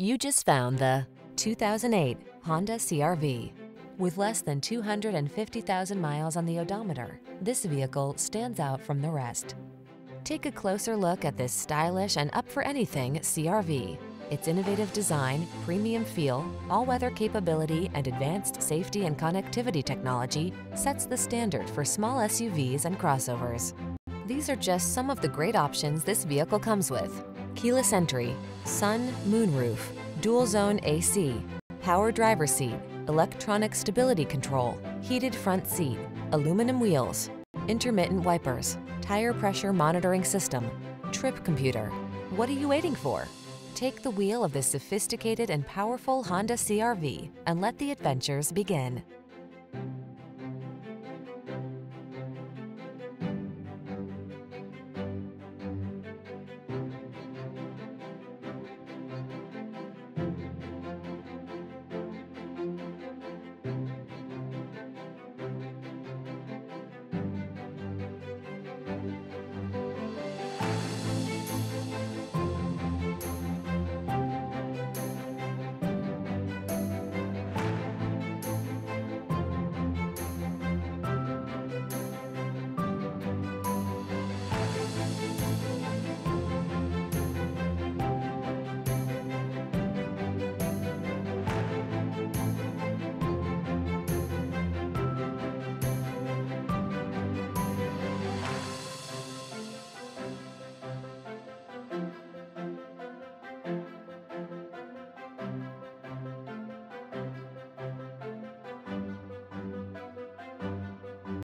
You just found the 2008 Honda CR-V. With less than 250,000 miles on the odometer, this vehicle stands out from the rest. Take a closer look at this stylish and up-for-anything CR-V. Its innovative design, premium feel, all-weather capability, and advanced safety and connectivity technology sets the standard for small SUVs and crossovers. These are just some of the great options this vehicle comes with: keyless entry, sun, moonroof, dual zone AC, power driver seat, electronic stability control, heated front seat, aluminum wheels, intermittent wipers, tire pressure monitoring system, trip computer. What are you waiting for? Take the wheel of this sophisticated and powerful Honda CR-V and let the adventures begin.